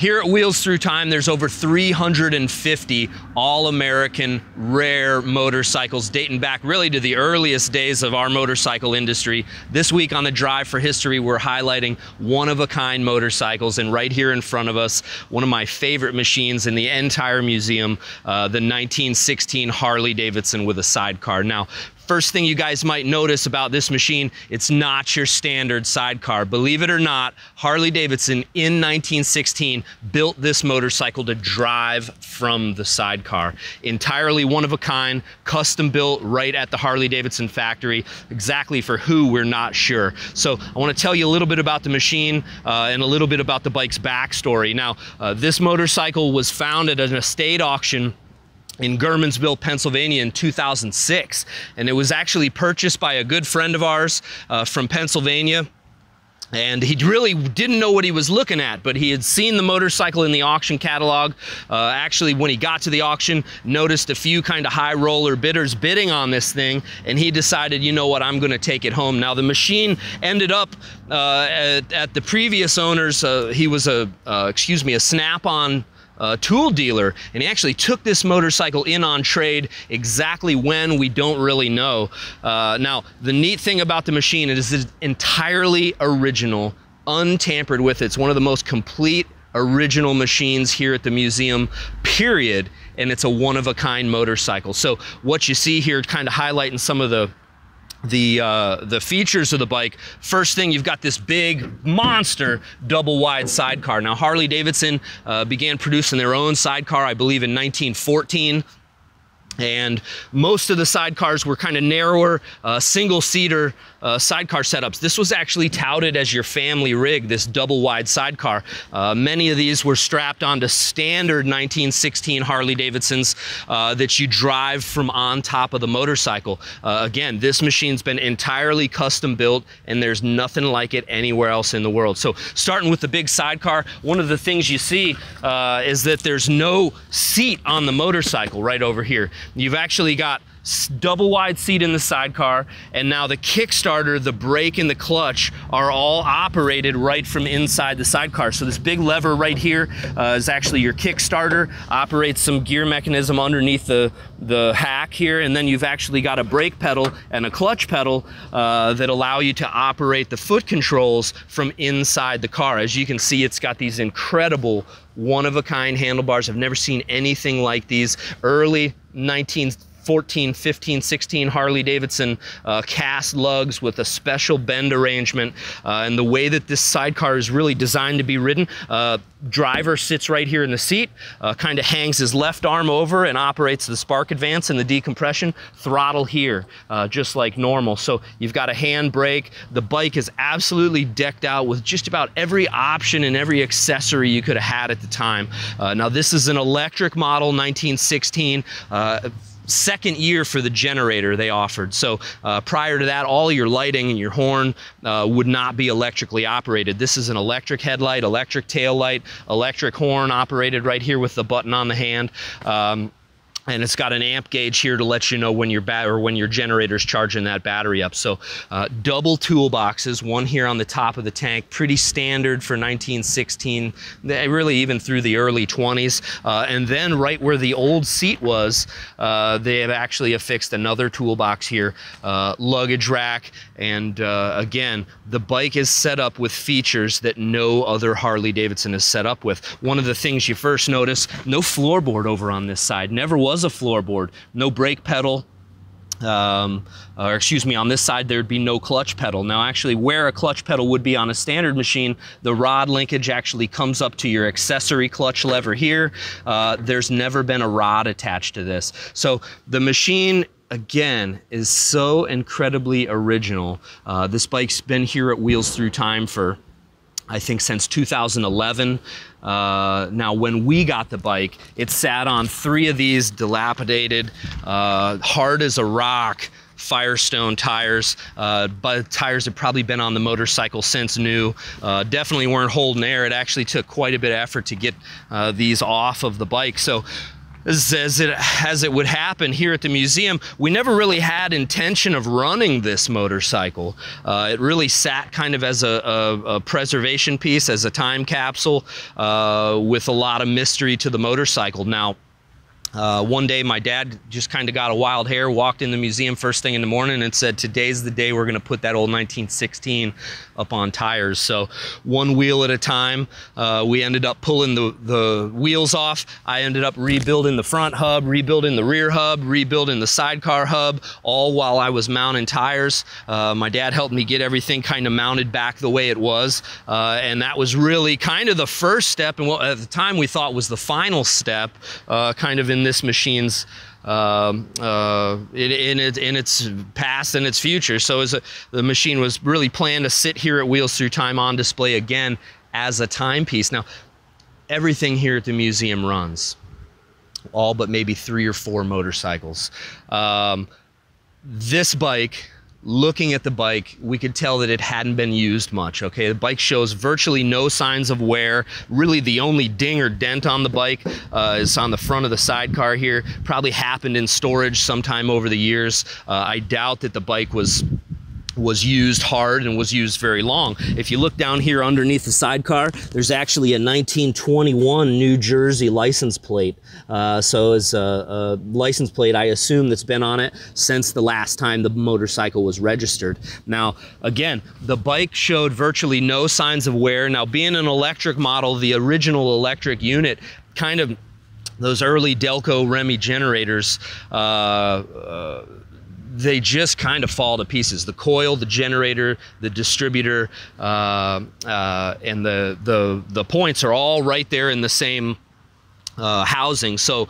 Here at Wheels Through Time, there's over 350 all-American rare motorcycles dating back really to the earliest days of our motorcycle industry. This week on the Drive for History, we're highlighting one-of-a-kind motorcycles, and right here in front of us, one of my favorite machines in the entire museum, the 1916 Harley-Davidson with a sidecar. Now, first thing you guys might notice about this machine, it's not your standard sidecar. Believe it or not, Harley-Davidson in 1916 built this motorcycle to drive from the sidecar. Entirely one of a kind, custom built right at the Harley-Davidson factory. Exactly for who, we're not sure. So I want to tell you a little bit about the machine and a little bit about the bike's backstory. Now, this motorcycle was found at an estate auction in Germansville, Pennsylvania in 2006. And it was actually purchased by a good friend of ours from Pennsylvania. And he really didn't know what he was looking at, but he had seen the motorcycle in the auction catalog. Actually, when he got to the auction, noticed a few kind of high roller bidders bidding on this thing, and he decided, you know what, I'm going to take it home. Now, the machine ended up at the previous owner's. He was a Snap-on tool dealer, and he actually took this motorcycle in on trade. Exactly when, we don't really know. Now, the neat thing about the machine is it's entirely original, untampered with. It's one of the most complete original machines here at the museum, period, and it's a one-of-a-kind motorcycle. So what you see here, kind of highlighting some of the features of the bike. First thing, you've got this big monster double wide sidecar. Now, Harley-Davidson began producing their own sidecar, I believe, in 1914. And most of the sidecars were kind of narrower, single-seater sidecar setups. This was actually touted as your family rig, this double-wide sidecar. Many of these were strapped onto standard 1916 Harley-Davidsons that you drive from on top of the motorcycle. Again, this machine's been entirely custom-built, and there's nothing like it anywhere else in the world. So, starting with the big sidecar, one of the things you see is that there's no seat on the motorcycle right over here. You've actually got double wide seat in the sidecar, and now the kickstarter, the brake, and the clutch are all operated right from inside the sidecar. So this big lever right here is actually your kickstarter, operates some gear mechanism underneath the hack here, and then you've actually got a brake pedal and a clutch pedal that allow you to operate the foot controls from inside the car. As you can see, it's got these incredible one-of-a-kind handlebars. I've never seen anything like these. Early 1914, 15, 16 Harley-Davidson cast lugs with a special bend arrangement. And the way that this sidecar is really designed to be ridden, driver sits right here in the seat, kind of hangs his left arm over and operates the spark advance and the decompression, throttle here, just like normal. So you've got a hand brake. The bike is absolutely decked out with just about every option and every accessory you could have had at the time. Now, this is an electric model, 1916. Second year for the generator they offered. So prior to that, all your lighting and your horn would not be electrically operated. This is an electric headlight, electric tail light, electric horn operated right here with the button on the hand. And it's got an amp gauge here to let you know when your generator's charging that battery up. So double toolboxes, one here on the top of the tank, pretty standard for 1916, really even through the early 20s. And then right where the old seat was, they have actually affixed another toolbox here, luggage rack, and again, the bike is set up with features that no other Harley-Davidson is set up with. One of the things you first notice, no floorboard over on this side, never was a floorboard, no brake pedal, or excuse me, on this side there'd be no clutch pedal. Now, actually, where a clutch pedal would be on a standard machine, the rod linkage actually comes up to your accessory clutch lever here. There's never been a rod attached to this. So the machine, again, is so incredibly original. This bike's been here at Wheels Through Time for, I think, since 2011. Now, when we got the bike, it sat on three of these dilapidated, hard as a rock Firestone tires, but tires had probably been on the motorcycle since new. Definitely weren't holding air. It actually took quite a bit of effort to get these off of the bike. So as it would happen here at the museum, we never really had intention of running this motorcycle. It really sat kind of as a preservation piece, as a time capsule, with a lot of mystery to the motorcycle. Now, one day my dad just kind of got a wild hair, walked in the museum first thing in the morning and said, today's the day we're going to put that old 1916 up on tires. So one wheel at a time, we ended up pulling the wheels off. I ended up rebuilding the front hub, rebuilding the rear hub, rebuilding the sidecar hub, all while I was mounting tires. My dad helped me get everything kind of mounted back the way it was. And that was really kind of the first step, and what at the time we thought was the final step, kind of in this machine's in its past and its future. So as the machine was really planned to sit here at Wheels Through Time on display again as a timepiece. Now, everything here at the museum runs, all but maybe 3 or 4 motorcycles. This bike, looking at the bike, we could tell that it hadn't been used much, okay? The bike shows virtually no signs of wear. Really the only ding or dent on the bike is on the front of the sidecar here. Probably happened in storage sometime over the years. I doubt that the bike was used hard and was used very long. If you look down here underneath the sidecar, there's actually a 1921 New Jersey license plate. So it's a license plate, I assume, that's been on it since the last time the motorcycle was registered. Now, again, the bike showed virtually no signs of wear. Now, being an electric model, the original electric unit, kind of those early Delco Remy generators, they just kind of fall to pieces. The coil, the generator, the distributor, and the points are all right there in the same housing. So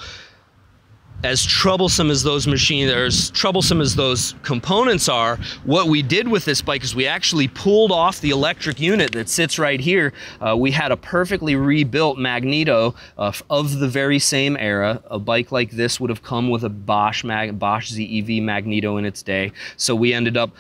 as troublesome as those machines, or as troublesome as those components are, what we did with this bike is we actually pulled off the electric unit that sits right here. We had a perfectly rebuilt magneto of the very same era. A bike like this would have come with a Bosch ZEV magneto in its day. So we ended up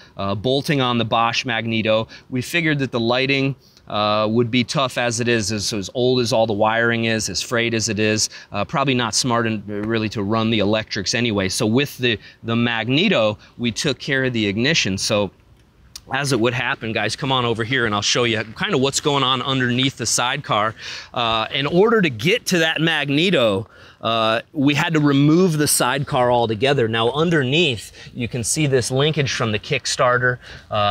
bolting on the Bosch magneto. We figured that the lighting would be tough as it is, as old as all the wiring is, as frayed as it is, probably not smart and really to run the electrics anyway. So with the magneto, we took care of the ignition. So as it would happen, guys, come on over here and I'll show you kind of what's going on underneath the sidecar. In order to get to that magneto, we had to remove the sidecar altogether. Now underneath, you can see this linkage from the Kickstarter.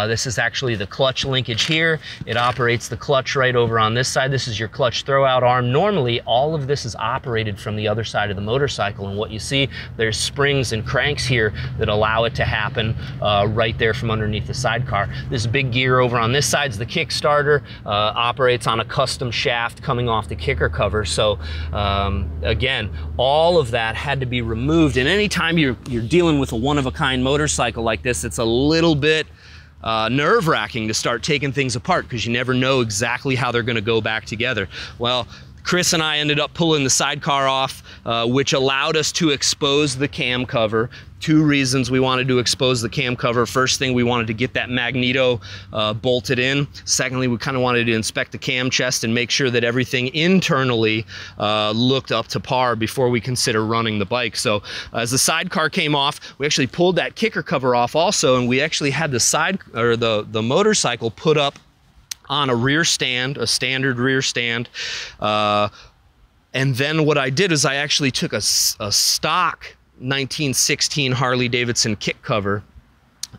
This is actually the clutch linkage here. It operates the clutch right over on this side. This is your clutch throwout arm. Normally, all of this is operated from the other side of the motorcycle. And what you see, there's springs and cranks here that allow it to happen right there from underneath the sidecar. This big gear over on this side's the Kickstarter, operates on a custom shaft coming off the kicker cover. So again, all of that had to be removed. And anytime you're dealing with a one-of-a-kind motorcycle like this, it's a little bit nerve-wracking to start taking things apart because you never know exactly how they're going to go back together. Well, Chris and I ended up pulling the sidecar off, which allowed us to expose the cam cover. Two reasons we wanted to expose the cam cover. First thing, we wanted to get that magneto bolted in. Secondly, we kind of wanted to inspect the cam chest and make sure that everything internally looked up to par before we consider running the bike. So as the sidecar came off, we actually pulled that kicker cover off also, and we actually had the side, or the motorcycle put up on a rear stand, a standard rear stand. And then what I did is I actually took a stock 1916 Harley-Davidson kick cover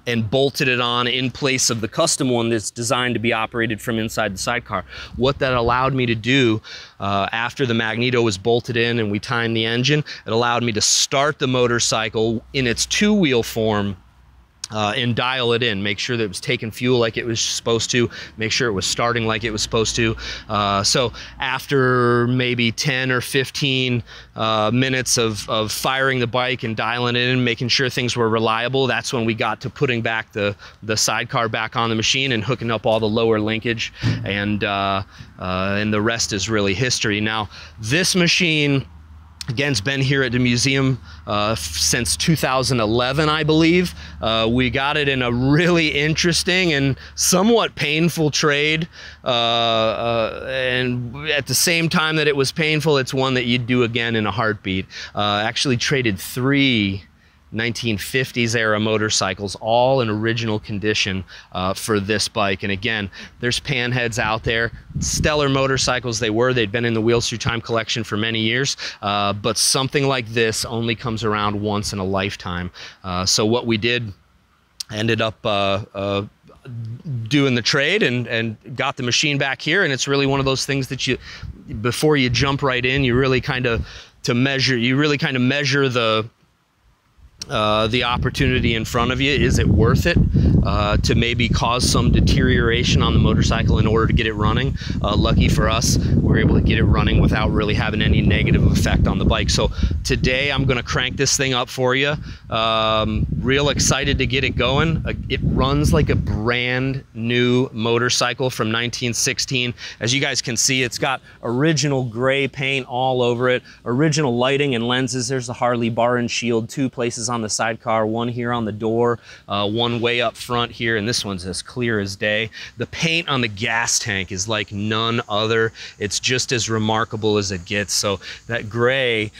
and bolted it on in place of the custom one that's designed to be operated from inside the sidecar. What that allowed me to do after the magneto was bolted in and we timed the engine, it allowed me to start the motorcycle in its two-wheel form and dial it in, make sure that it was taking fuel like it was supposed to, make sure it was starting like it was supposed to. So after maybe 10 or 15 minutes of firing the bike and dialing it in, making sure things were reliable, that's when we got to putting back the sidecar back on the machine and hooking up all the lower linkage, and the rest is really history. Now, this machine Again, it's been here at the museum since 2011, I believe. We got it in a really interesting and somewhat painful trade. And at the same time that it was painful, it's one that you'd do again in a heartbeat. Actually traded three 1950s era motorcycles, all in original condition, for this bike. And again, there's panheads out there. Stellar motorcycles they were. They'd been in the Wheels Through Time collection for many years, but something like this only comes around once in a lifetime. So what we did, ended up doing the trade and got the machine back here. And it's really one of those things that you, before you jump right in, you really kind of measure the opportunity in front of you. Is it worth it to maybe cause some deterioration on the motorcycle in order to get it running? Lucky for us, we're able to get it running without really having any negative effect on the bike. So today I'm going to crank this thing up for you. Real excited to get it going. It runs like a brand new motorcycle from 1916. As you guys can see, it's got original gray paint all over it, original lighting and lenses. There's the Harley bar and shield, two places on the sidecar, one here on the door, one way up front here, and this one's as clear as day. The paint on the gas tank is like none other. It's just as remarkable as it gets. So that gray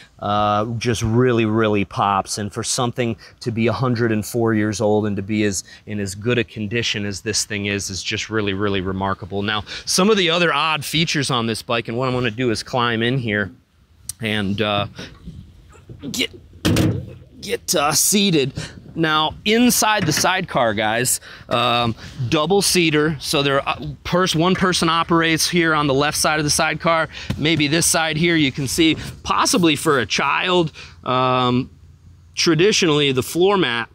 just really, really pops. And for something to be 104 years old and to be in as good a condition as this thing is just really, really remarkable. Now, some of the other odd features on this bike, and what I'm going to do is climb in here and get seated. Now, inside the sidecar, guys, double seater. So there, one person operates here on the left side of the sidecar. Maybe this side here, you can see, possibly for a child. Traditionally, the floor mat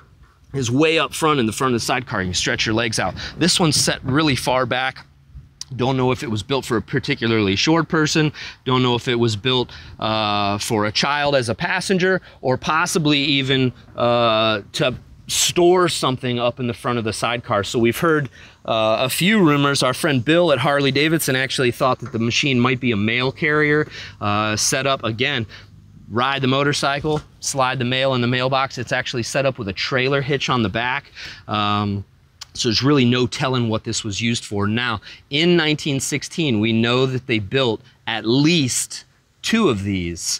is way up front in the front of the sidecar. You can stretch your legs out. This one's set really far back. Don't know if it was built for a particularly short person. Don't know if it was built for a child as a passenger, or possibly even to store something up in the front of the sidecar. So we've heard a few rumors. Our friend Bill at Harley-Davidson actually thought that the machine might be a mail carrier set up. Again, ride the motorcycle, slide the mail in the mailbox. It's actually set up with a trailer hitch on the back. So there's really no telling what this was used for. Now, in 1916, we know that they built at least two of these.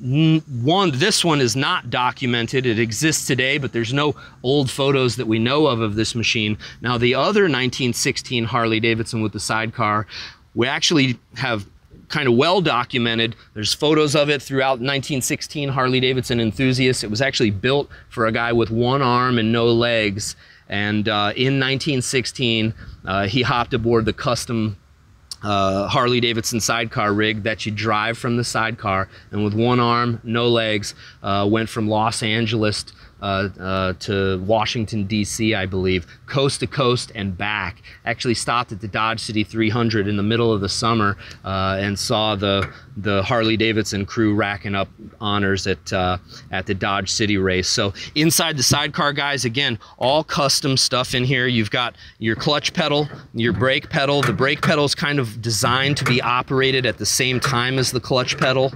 This one is not documented. It exists today, but there's no old photos that we know of this machine. Now, the other 1916 Harley-Davidson with the sidecar, we actually have kind of well documented. There's photos of it throughout 1916 Harley-Davidson enthusiasts. It was actually built for a guy with one arm and no legs. And in 1916, he hopped aboard the custom Harley-Davidson sidecar rig that you drive from the sidecar, and with one arm, no legs, went from Los Angeles to Washington, D.C., I believe, coast to coast and back. Actually stopped at the Dodge City 300 in the middle of the summer and saw the Harley-Davidson crew racking up honors at the Dodge City race. So inside the sidecar, guys, again, all custom stuff in here. You've got your clutch pedal, your brake pedal. The brake pedal is kind of designed to be operated at the same time as the clutch pedal.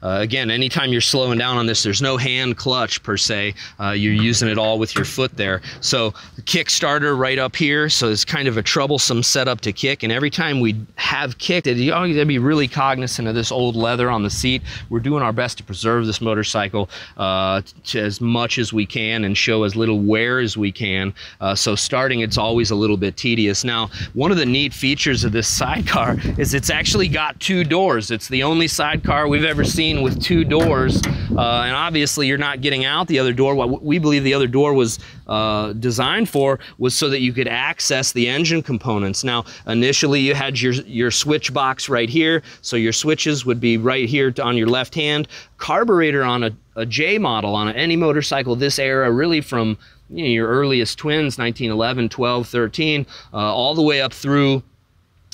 Again, anytime you're slowing down on this, there's no hand clutch per se. You're using it all with your foot there. So the kickstarter right up here. So it's kind of a troublesome setup to kick. And every time we have kicked it, you always got to be really cognizant of this old leather on the seat. We're doing our best to preserve this motorcycle as much as we can and show as little wear as we can. So starting, it's always a little bit tedious. Now, one of the neat features of this sidecar is it's actually got two doors. It's the only sidecar we've ever seen with two doors, and obviously you're not getting out the other door. What we believe the other door was designed for was so that you could access the engine components. Now, initially you had your switch box right here, so your switches would be right here on your left hand. Carburetor on a J model, on any motorcycle this era, really from, you know, your earliest twins, 1911, 12, 13, all the way up through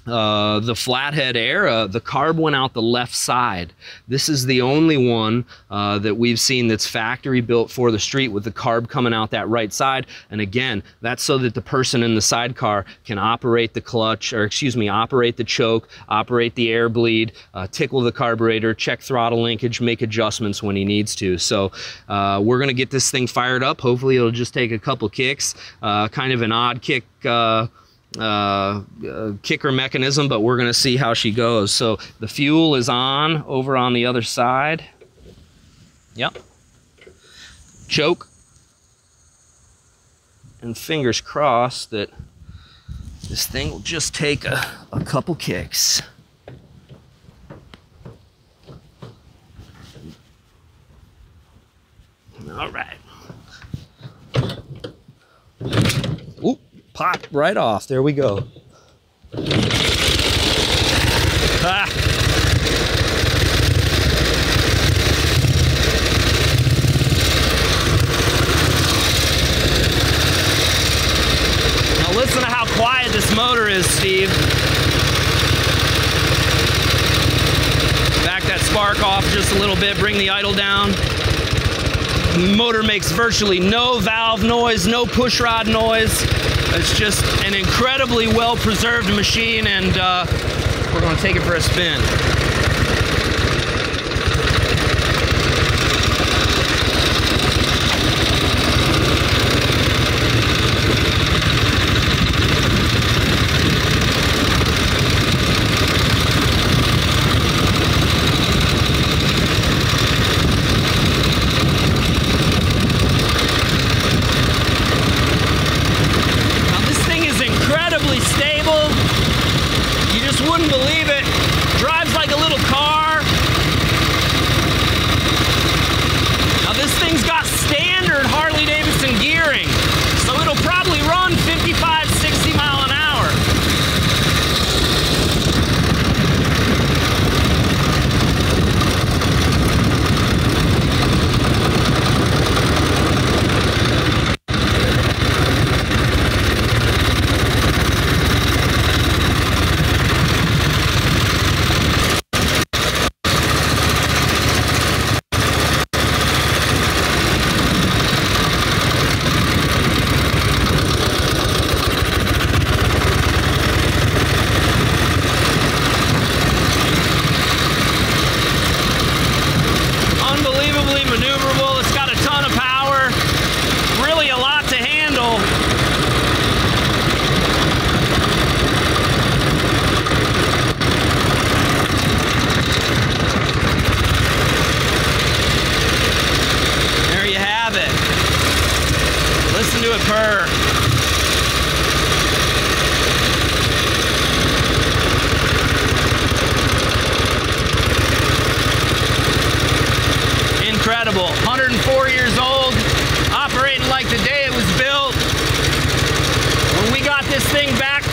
the flathead era, the carb went out the left side. This is the only one that we've seen that's factory built for the street with the carb coming out that right side. And again, that's so that the person in the sidecar can operate the clutch, or excuse me, operate the choke, operate the air bleed, tickle the carburetor, check throttle linkage, make adjustments when he needs to. So we're going to get this thing fired up. Hopefully it'll just take a couple kicks, kind of an odd kick, kicker mechanism, but we're going to see how she goes. So the fuel is on over on the other side. Yep. Choke. And fingers crossed that this thing will just take a couple kicks. All right. Oop. Popped right off. There we go. Ah. Now listen to how quiet this motor is, Steve. Back that spark off just a little bit. Bring the idle down. The motor makes virtually no valve noise, no pushrod noise. It's just an incredibly well-preserved machine, and we're going to take it for a spin. Incredible. 104 years old, operating like the day it was built. When we got this thing back,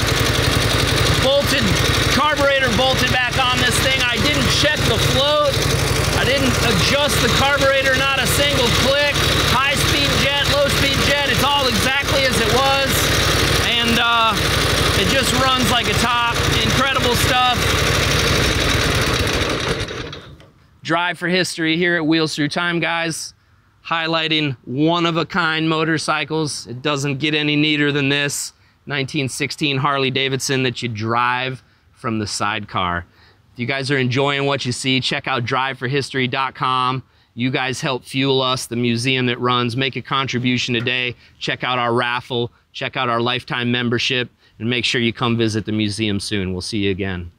bolted, carburetor bolted back on this thing, I didn't check the float, I didn't adjust the carburetor, not a single click. High-speed jet, low-speed jet, it's all exactly as it was, and it just runs like a top. Incredible stuff. Drive for History here at Wheels Through Time, guys, highlighting one-of-a-kind motorcycles. It doesn't get any neater than this 1916 Harley-Davidson that you drive from the sidecar. If you guys are enjoying what you see, check out driveforhistory.com. You guys help fuel us, the museum that runs. Make a contribution today. Check out our raffle. Check out our lifetime membership. And make sure you come visit the museum soon. We'll see you again.